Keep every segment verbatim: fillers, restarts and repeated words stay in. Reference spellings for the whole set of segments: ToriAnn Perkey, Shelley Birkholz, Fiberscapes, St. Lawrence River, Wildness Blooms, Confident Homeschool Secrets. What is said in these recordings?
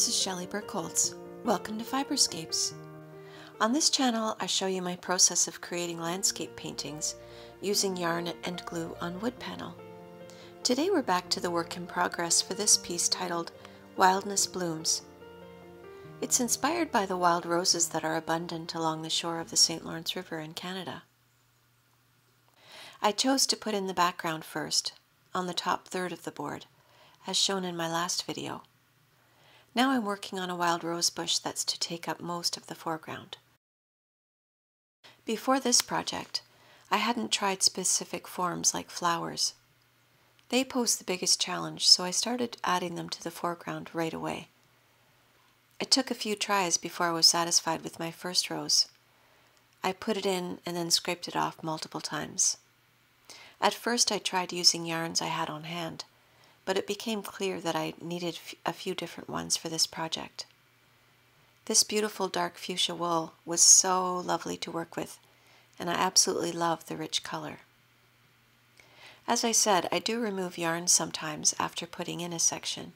this is Shelley Birkholz. Welcome to Fiberscapes. On this channel, I show you my process of creating landscape paintings using yarn and glue on wood panel. Today we're back to the work in progress for this piece titled Wildness Blooms. It's inspired by the wild roses that are abundant along the shore of the Saint Lawrence River in Canada. I chose to put in the background first, on the top third of the board, as shown in my last video. Now I'm working on a wild rose bush that's to take up most of the foreground. Before this project, I hadn't tried specific forms like flowers. They posed the biggest challenge, so I started adding them to the foreground right away. It took a few tries before I was satisfied with my first rose. I put it in and then scraped it off multiple times. At first I tried using yarns I had on hand, but it became clear that I needed a few different ones for this project. This beautiful dark fuchsia wool was so lovely to work with, and I absolutely love the rich color. As I said, I do remove yarn sometimes after putting in a section.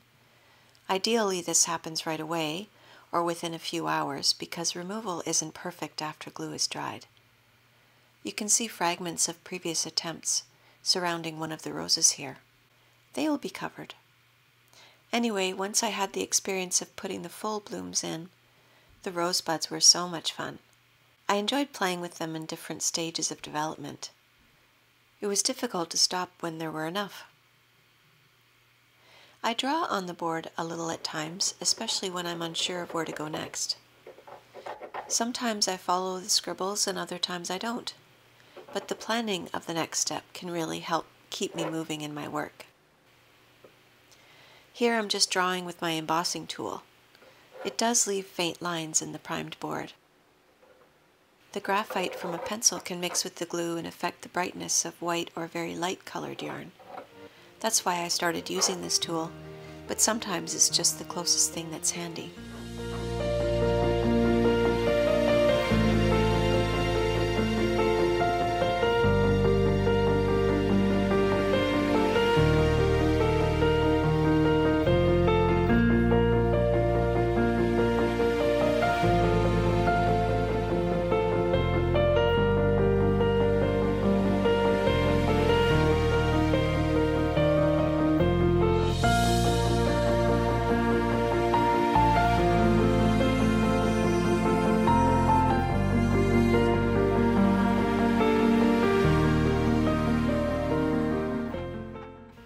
Ideally, this happens right away or within a few hours because removal isn't perfect after glue is dried. You can see fragments of previous attempts surrounding one of the roses here. They will be covered. Anyway, once I had the experience of putting the full blooms in, the rosebuds were so much fun. I enjoyed playing with them in different stages of development. It was difficult to stop when there were enough. I draw on the board a little at times, especially when I'm unsure of where to go next. Sometimes I follow the scribbles and other times I don't, but the planning of the next step can really help keep me moving in my work. Here I'm just drawing with my embossing tool. It does leave faint lines in the primed board. The graphite from a pencil can mix with the glue and affect the brightness of white or very light colored yarn. That's why I started using this tool, but sometimes it's just the closest thing that's handy.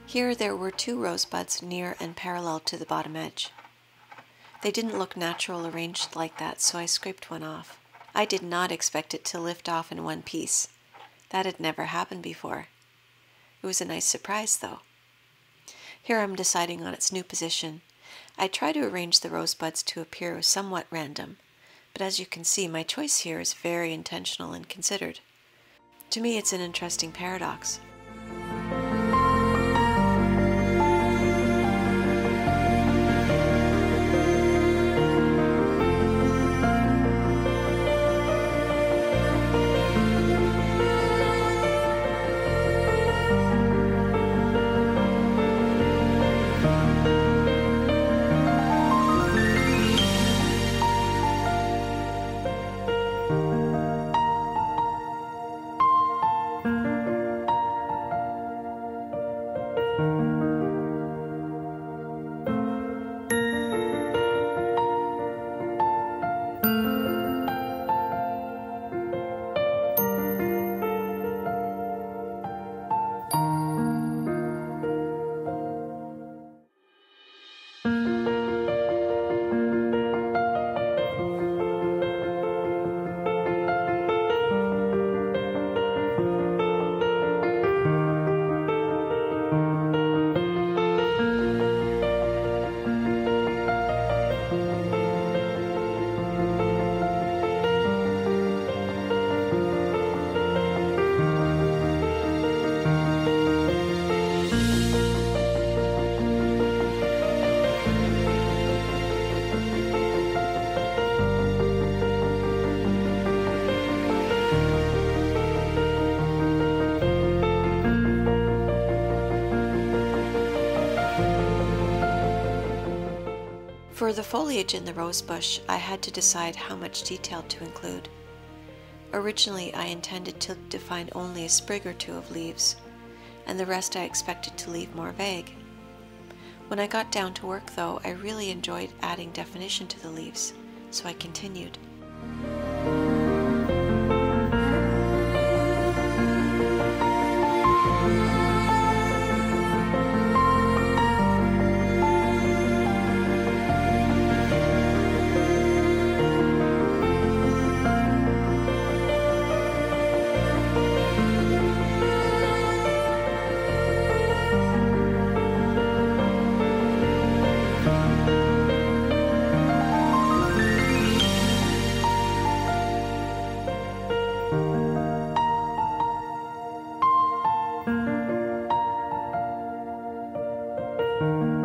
Here there were two rosebuds near and parallel to the bottom edge. They didn't look natural arranged like that, so I scraped one off. I did not expect it to lift off in one piece. That had never happened before. It was a nice surprise, though. Here I'm deciding on its new position. I try to arrange the rosebuds to appear somewhat random, but as you can see, my choice here is very intentional and considered. To me, it's an interesting paradox. For the foliage in the rose bush, I had to decide how much detail to include. Originally, I intended to define only a sprig or two of leaves, and the rest I expected to leave more vague. When I got down to work, though, I really enjoyed adding definition to the leaves, so I continued. Thank you.